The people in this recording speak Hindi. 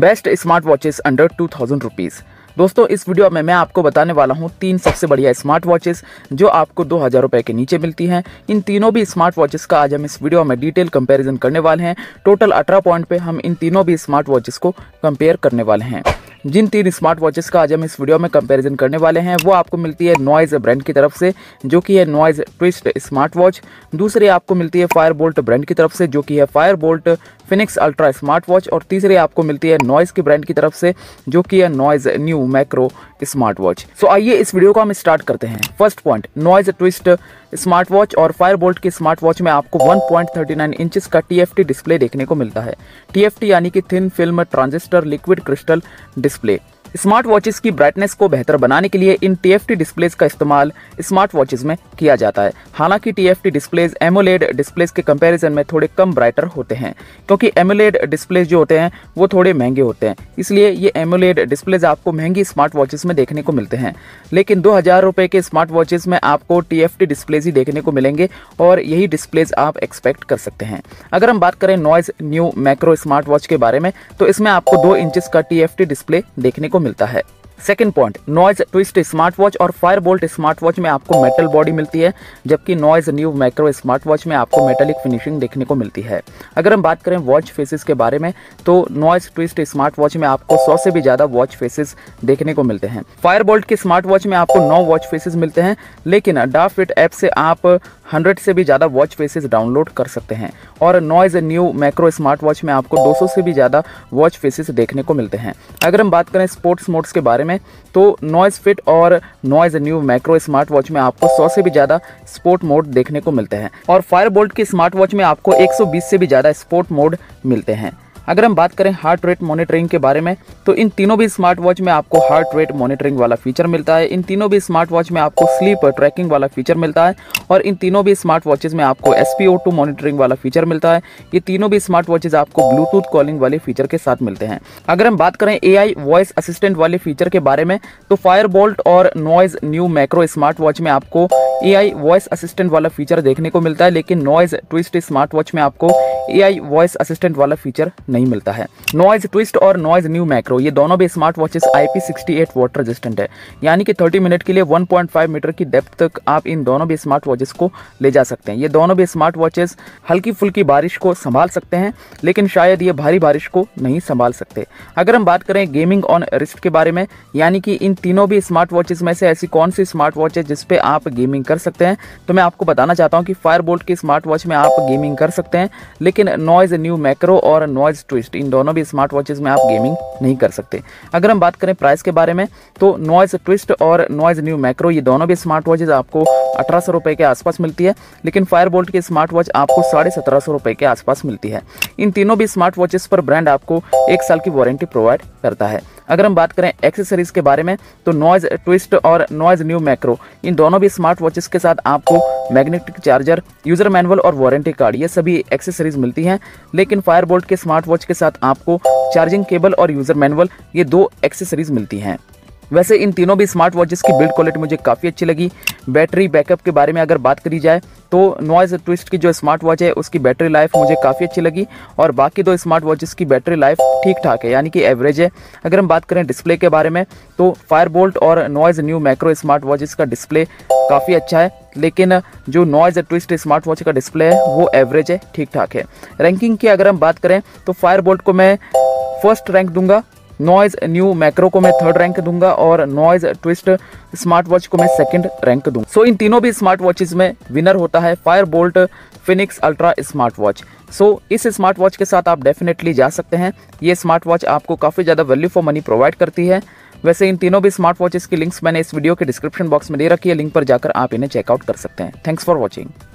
Best smart watches under 2000 rupees. दोस्तों इस वीडियो में मैं आपको बताने वाला हूं 3 सबसे बढ़िया स्मार्ट वॉचेस जो आपको 2000 रुपये के नीचे मिलती हैं। इन तीनों भी स्मार्ट वॉचेस का आज हम इस वीडियो में डिटेल कंपैरिजन करने वाले हैं। टोटल 18 पॉइंट पे हम इन तीनों भी स्मार्ट वॉचेस को कंपेयर करने वाले हैं। जिन 3 स्मार्ट वॉचेस का आज हम इस वीडियो में कंपैरिजन करने वाले हैं वो आपको मिलती है नॉइज़ ब्रांड की तरफ से जो कि है नॉइज़ ट्विस्ट स्मार्ट वॉच। दूसरी आपको मिलती है फायरबोल्ट ब्रांड की तरफ से जो कि है Fireboltt Phoenix ultra smart watch. और तीसरी आपको मिलती है नॉइज़ की ब्रांड की तरफ से जो कि है Noise new macro smart watch. So आइए इस वीडियो को हम स्टार्ट करते हैं। First point Noise twist smart watch और फायरबोल्ट की स्मार्ट वॉच में आपको 1.39 इंचेस का TFT डिस्प्ले देखने को मिलता है। TFT यानी कि thin film transistor liquid crystal display. Smart watches की ब्राइटनेस को बेहतर बनाने के लिए इन TFT डिस्प्लेज का इस्तेमाल स्मार्ट वॉचेस में किया जाता है। हालांकि TFT डिस्प्लेज AMOLED डिस्प्लेज के कंपैरिजन में थोड़े कम ब्राइटर होते हैं क्योंकि AMOLED डिस्प्लेज जो होते हैं वो थोड़े महंगे होते हैं, इसलिए ये AMOLED डिस्प्लेज आपको महंगी स्मार्ट वॉचेस में देखने को मिलते हैं। लेकिन 2000 रुपये के स्मार्ट वॉचेस में आपको TFT डिस्प्लेज ही देखने को मिलेंगे और यही डिस्प्लेज आप एक्सपेक्ट कर सकते हैं। अगर हम बात करें Noise new macro smart watch के बारे में तो इसमें आपको 2 इंचेस का TFT डिस्प्ले देखने को मिलता है। Second point Noise twist smart watch और फायरबोल्ट स्मार्ट वॉच में आपको मेटल बॉडी मिलती है जबकि Noise new macro smart watch में आपको मेटालिक फिनिशिंग देखने को मिलती है। अगर हम बात करें वॉच फेसेस के बारे में तो नॉइज़ ट्विस्ट स्मार्ट वॉच में आपको 100 से भी ज़्यादा वॉच फेसेस देखने को मिलते हैं। फायरबोल्ट के स्मार्ट वॉच में आपको 9 वॉच फेसेस मिलते हैं, लेकिन डाफिट ऐप से आप 100 से भी ज़्यादा वॉच फेसेस डाउनलोड कर सकते हैं। और Noise new macro smart watch में आपको 200 से भी ज़्यादा वॉच फेसेस देखने को मिलते हैं। अगर हम बात करें स्पोर्ट्स मोड्स के बारे में तो नॉइज़ फिट और Noise new macro smart watch में आपको 100 से भी ज़्यादा स्पोर्ट मोड देखने को मिलते हैं और फायरबोल्ट की स्मार्ट वॉच में आपको 120 से भी ज़्यादा स्पोर्ट मोड मिलते हैं। अगर हम बात करें हार्ट रेट मॉनिटरिंग के बारे में तो इन तीनों भी स्मार्ट वॉच में आपको हार्ट रेट मॉनिटरिंग वाला फीचर मिलता है। इन तीनों भी स्मार्ट वॉच में आपको स्लीप ट्रैकिंग वाला फीचर मिलता है और इन तीनों भी स्मार्ट वॉचेज़ में आपको SPO2 मॉनिटरिंग वाला फीचर मिलता है। ये तीनों भी स्मार्ट वॉचेज़ आपको ब्लूटूथ कॉलिंग वाले फीचर के साथ मिलते हैं। अगर हम बात करें AI वॉइस असिस्टेंट वाले फीचर के बारे में तो फायरबोल्ट और Noise new macro smart watch में आपको AI वॉइस असिस्टेंट वाला फीचर देखने को मिलता है, लेकिन नॉइज़ ट्विस्ट स्मार्ट वॉच में आपको AI वॉइस असिस्टेंट वाला फीचर नहीं मिलता है। नॉइज़ ट्विस्ट और नॉइज़ न्यू मैक्रो ये दोनों भी smart watches IP68 water resistant है, यानी कि 30 मिनट के लिए 1.5 मीटर की डेप्थ तक आप इन दोनों भी स्मार्ट वॉचेस को ले जा सकते हैं। ये दोनों भी स्मार्ट वॉचेस हल्की फुल्की बारिश को संभाल सकते हैं, लेकिन शायद ये भारी बारिश को नहीं संभाल सकते। अगर हम बात करें गेमिंग ऑन रिस्ट के बारे में, यानी कि इन तीनों भी स्मार्ट वॉचेस में से ऐसी कौन सी स्मार्ट वॉच है जिस पर आप गेमिंग कर सकते हैं, तो मैं आपको बताना चाहता हूँ कि फायरबोल्ट की स्मार्ट वॉच में आप गेमिंग कर सकते हैं, लेकिन नॉइज़ न्यू मैक्रो और नॉइज़ ट्विस्ट इन दोनों भी स्मार्ट वॉचेस में आप गेमिंग नहीं कर सकते। अगर हम बात करें प्राइस के बारे में तो नॉइज़ ट्विस्ट और नॉइज़ न्यू मैक्रो ये दोनों भी स्मार्ट वॉचेस आपको 1800 रुपये के आसपास मिलती है, लेकिन फायरबोल्ट की स्मार्ट वॉच आपको 1750 रुपये के आसपास मिलती है। इन तीनों भी स्मार्ट वॉचेस पर ब्रांड आपको 1 साल की वारंटी प्रोवाइड करता है। अगर हम बात करें एक्सेसरीज के बारे में तो नॉइज़ ट्विस्ट और नॉइज़ न्यू मैक्रो इन दोनों भी स्मार्ट वॉचेस के साथ आपको मैग्नेटिक चार्जर, यूज़र मैनुअल और वारंटी कार्ड ये सभी एक्सेसरीज मिलती हैं, लेकिन फायरबोल्ट के स्मार्ट वॉच के साथ आपको चार्जिंग केबल और यूज़र मैनुअल ये 2 एक्सेसरीज मिलती हैं। वैसे इन तीनों भी स्मार्ट वॉचेस की बिल्ड क्वालिटी मुझे काफ़ी अच्छी लगी। बैटरी बैकअप के बारे में अगर बात करी जाए तो नॉइज़ ट्विस्ट की जो स्मार्ट वॉच है उसकी बैटरी लाइफ मुझे काफ़ी अच्छी लगी और बाकी 2 स्मार्ट वॉचेस की बैटरी लाइफ ठीक ठाक है, यानी कि एवरेज है। अगर हम बात करें डिस्प्ले के बारे में तो फायरबोल्ट और Noise new macro smart watches का डिस्प्ले काफ़ी अच्छा है, लेकिन जो नॉइज़ ट्विस्ट स्मार्ट वॉच का डिस्प्ले है वो एवरेज है, ठीक ठाक है। रैंकिंग की अगर हम बात करें तो फायरबोल्ट को मैं फर्स्ट रैंक दूंगा, नॉइज़ न्यू मैक्रो को मैं 3rd रैंक दूंगा और नॉइज़ ट्विस्ट स्मार्ट वॉच को मैं 2nd रैंक दूंगा। सो इन तीनों भी स्मार्ट वॉचेस में विनर होता है Fireboltt Phoenix ultra smart watch. So इस स्मार्ट वॉच के साथ आप डेफिनेटली जा सकते हैं। ये स्मार्ट वॉच आपको काफ़ी ज़्यादा वैल्यू फॉर मनी प्रोवाइड करती है। वैसे इन तीनों भी स्मार्ट वॉचेस की लिंक्स मैंने इस वीडियो के डिस्क्रिप्शन बॉक्स में दे रखी है, लिंक पर जाकर आप इन्हें चेकआउट कर सकते हैं। Thanks for watching.